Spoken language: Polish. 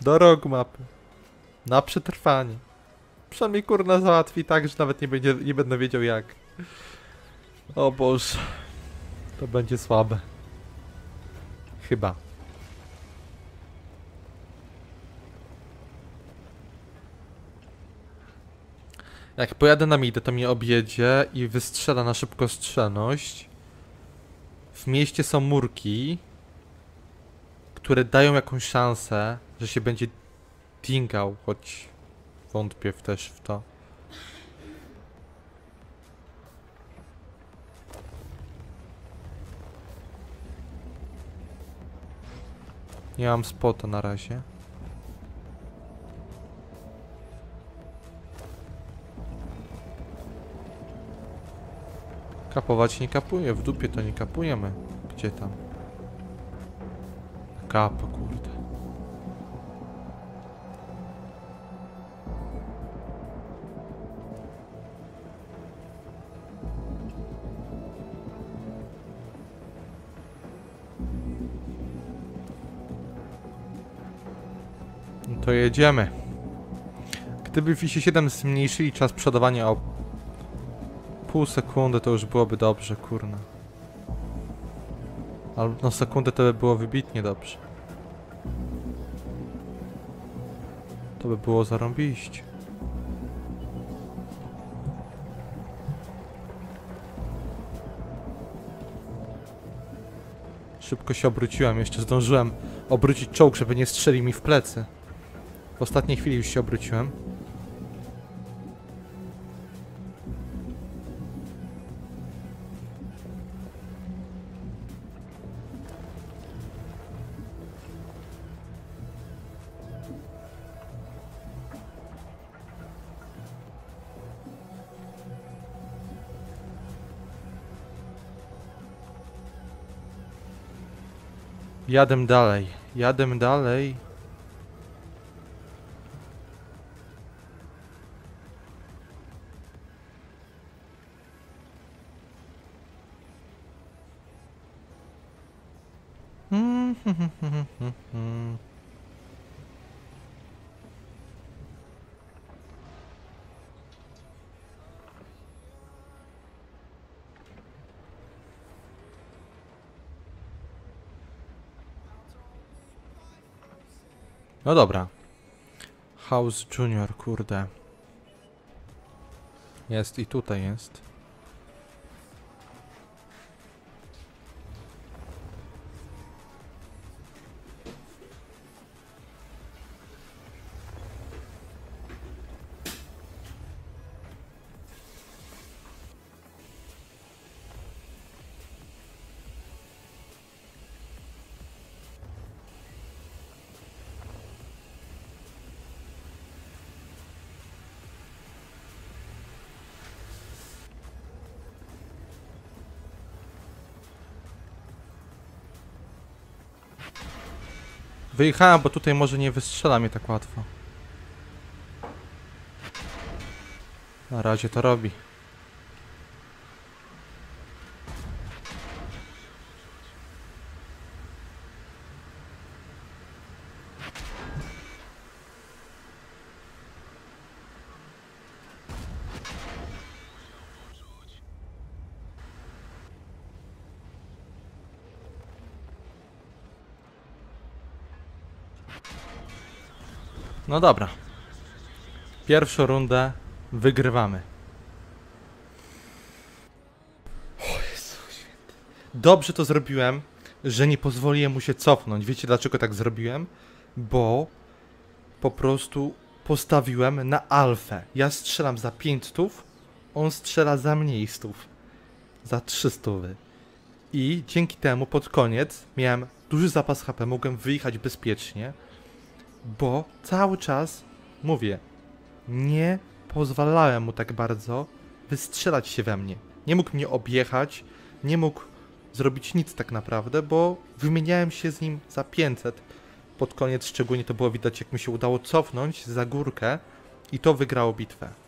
Do rogu mapy. Na przetrwanie. Przynajmniej kurna załatwi tak, że nawet nie będę wiedział jak. O Boże. To będzie słabe. Chyba. Jak pojadę na midę, to mnie objedzie i wystrzela na szybkostrzelność. W mieście są murki, które dają jakąś szansę, że się będzie dingał, choć wątpię też w to. Nie mam spota na razie. Kapować nie kapuje, w dupie to nie kapujemy. Gdzie tam? Kapa, kurde. No to jedziemy. Gdyby w ISie 7 zmniejszyli czas przodowania o pół sekundy, to już byłoby dobrze, kurna. Albo no sekundę to by było wybitnie dobrze. To by było zarąbiście. Szybko się obróciłem, jeszcze zdążyłem obrócić czołg, żeby nie strzelił mi w plecy. W ostatniej chwili już się obróciłem. Jadę dalej, jadę dalej. No dobra. House Junior, kurde. Jest i tutaj jest. Wyjechałem, bo tutaj może nie wystrzela mnie tak łatwo. Na razie to robi. No dobra. Pierwszą rundę wygrywamy. O Jezu święty. Dobrze to zrobiłem, że nie pozwoliłem mu się cofnąć. Wiecie dlaczego tak zrobiłem? Bo po prostu postawiłem na alfę. Ja strzelam za 500, on strzela za mniej stów. Za 300. I dzięki temu pod koniec miałem duży zapas HP, mogłem wyjechać bezpiecznie. Bo cały czas, mówię, nie pozwalałem mu tak bardzo wystrzelać się we mnie. Nie mógł mnie objechać, nie mógł zrobić nic tak naprawdę, bo wymieniałem się z nim za 500. Pod koniec szczególnie to było widać, jak mi się udało cofnąć za górkę i to wygrało bitwę.